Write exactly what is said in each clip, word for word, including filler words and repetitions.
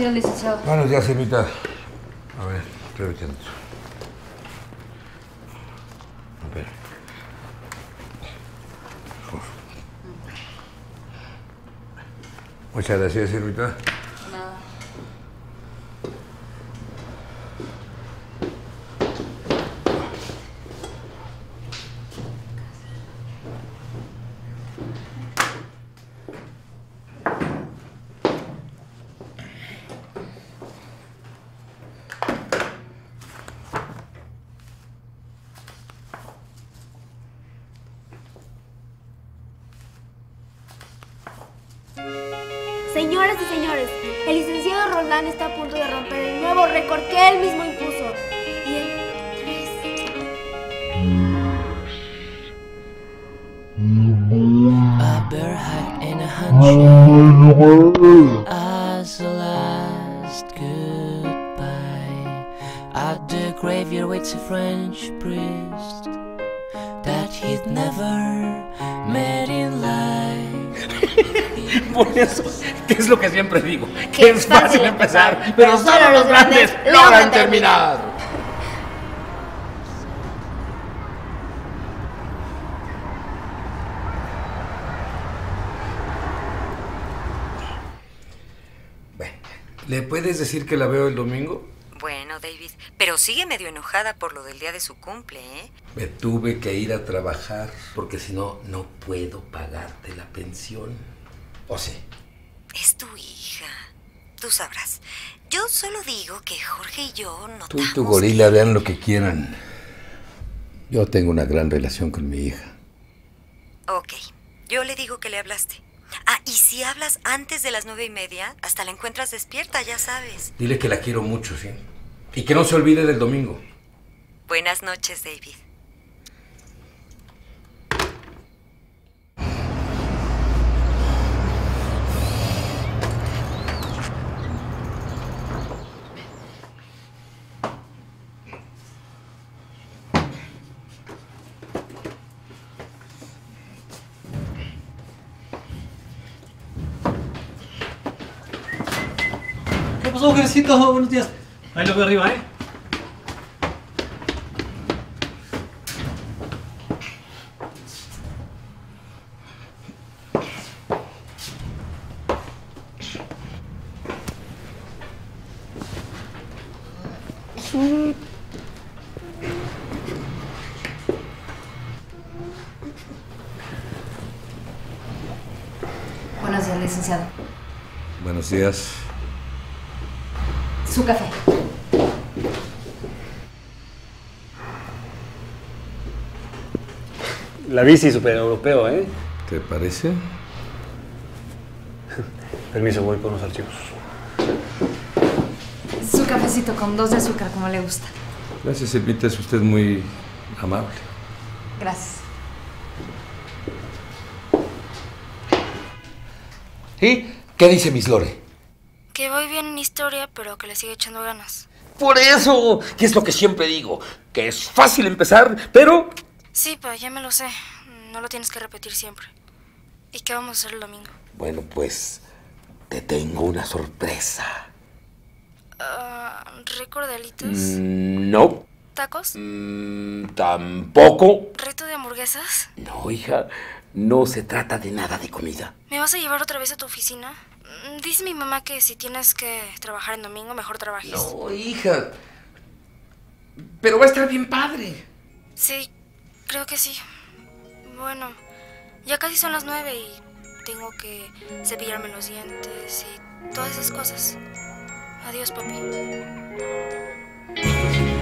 días, licenciado. Buenos días, Silvita. A ver, espérame tanto. A ver. Muchas gracias, Silvita. Nada. Señoras y señores, el licenciado Roldán está a punto de romper el nuevo récord que él mismo impuso. Y el Por eso, que es lo que siempre digo, que, que es fácil empezar, empezar pero solo los grandes logran terminar. Bueno, ¿le puedes decir que la veo el domingo? Bueno, David, pero sigue medio enojada por lo del día de su cumple, ¿eh? Me tuve que ir a trabajar, porque si no, no puedo pagarte la pensión. ¿O sí? Es tu hija. Tú sabrás. Yo solo digo que Jorge y yo notamos... Tú y tu gorila que... vean lo que quieran. Yo tengo una gran relación con mi hija. Ok. Yo le digo que le hablaste. Ah, y si hablas antes de las nueve y media, hasta la encuentras despierta, ya sabes. Dile que la quiero mucho, sí. Y que no se olvide del domingo. Buenas noches, David. ¿Qué pasó, Jercito? Buenos días. Ahí lo veo arriba, ¿eh? Buenos días, licenciado. Buenos días. Su café. La bici super europeo, ¿eh? ¿Te parece? Permiso, voy por los archivos. Su cafecito con dos de azúcar, como le gusta. Gracias, Silvita. Es usted muy amable. Gracias. ¿Sí? ¿Qué dice Miss Lore? Que voy bien en historia, pero que le sigue echando ganas. ¡Por eso! Que es lo que siempre digo, que es fácil empezar, pero... Sí, pa, ya me lo sé. No lo tienes que repetir siempre. ¿Y qué vamos a hacer el domingo? Bueno, pues, te tengo una sorpresa. Uh, ¿Récord de alitas? Mm, no. ¿Tacos? Mm, tampoco. ¿Reto de hamburguesas? No, hija, no se trata de nada de comida. ¿Me vas a llevar otra vez a tu oficina? Dice mi mamá que si tienes que trabajar en domingo, mejor trabajes. No, hija. Pero va a estar bien padre. Sí, creo que sí. Bueno, ya casi son las nueve y tengo que cepillarme los dientes y todas esas cosas. Adiós, papi. ¡Eh!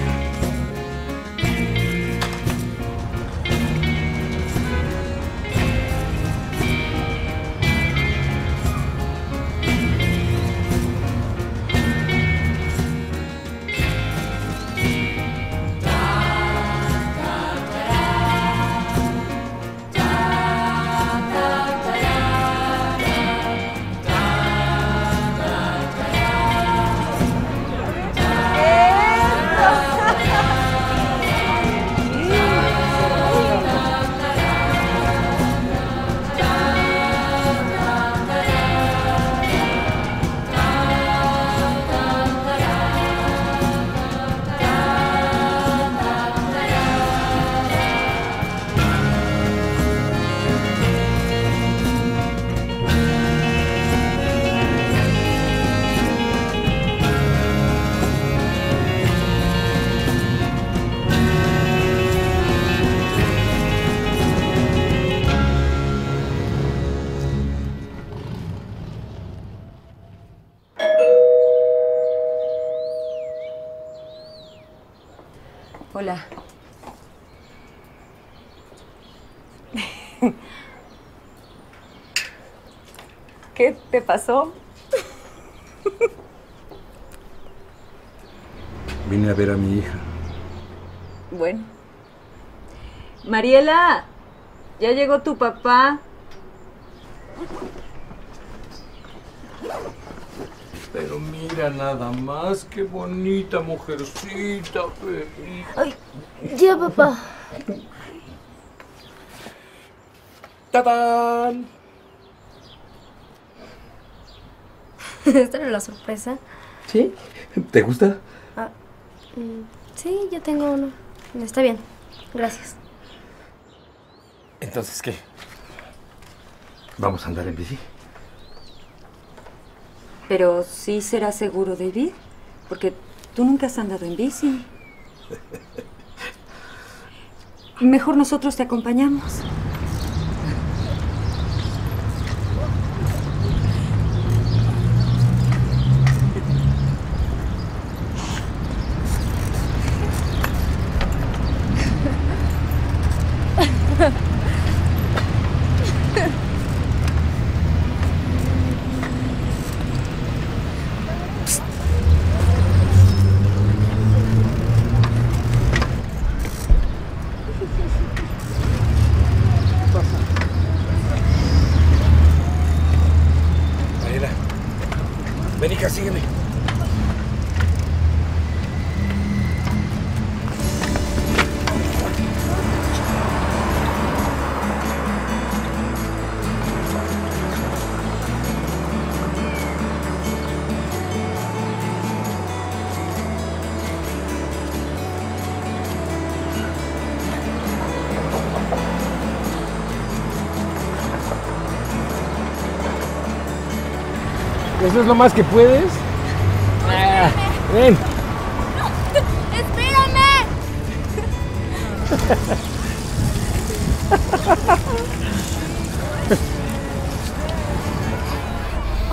Hola. ¿Qué te pasó? Vine a ver a mi hija. Bueno. Mariela, ya llegó tu papá. Pero mira nada más, qué bonita mujercita, Pepe. Ay, ya, papá. ¡Tatán! ¿Esta era la sorpresa? ¿Sí? ¿Te gusta? Ah, sí, yo tengo uno. Está bien, gracias. ¿Entonces qué? ¿Vamos a andar en bici? Pero sí será seguro, David, porque tú nunca has andado en bici. Mejor nosotros te acompañamos. ¿Eso es lo más que puedes? No, ah, ¡ven! ¡No! ¡Espérame!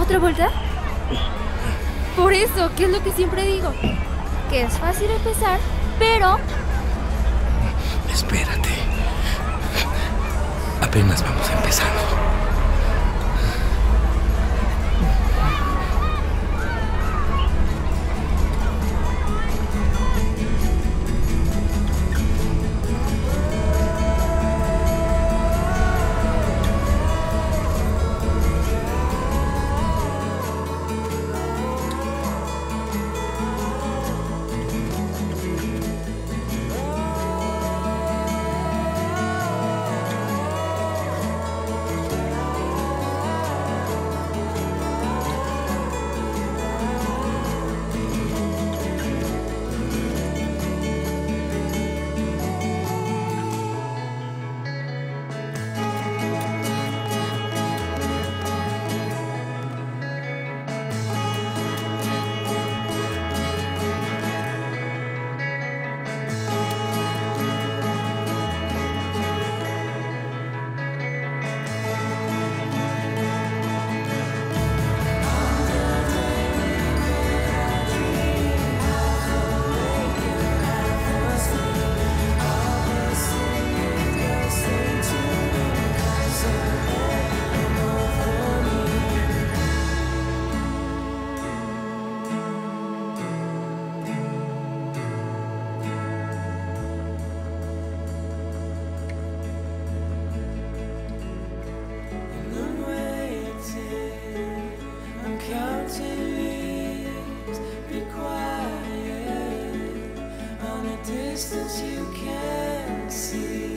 ¿Otra vuelta? Por eso, que es lo que siempre digo. Que es fácil empezar, pero... Espérate. Apenas vamos empezando. Distance you can't see.